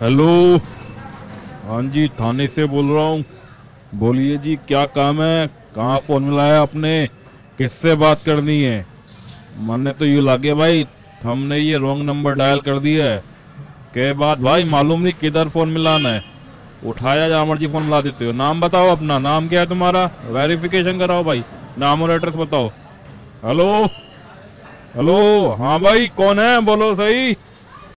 Hello, हाँ जी, थाने से बोल रहा हूँ। बोलिए जी, क्या काम है? कहाँ फोन मिलाया आपने? किससे बात करनी है? मैंने तो यूँ लगे भाई हमने ये रॉन्ग नंबर डायल कर दिया है। के बाद भाई मालूम नहीं किधर फोन मिलाना है, उठाया जहाँ मर्जी फोन मिला देते हो। नाम बताओ अपना, नाम क्या है तुम्हारा? वेरिफिकेशन कराओ भाई, नाम और एड्रेस बताओ। हेलो हेलो, हाँ भाई कौन है बोलो सही।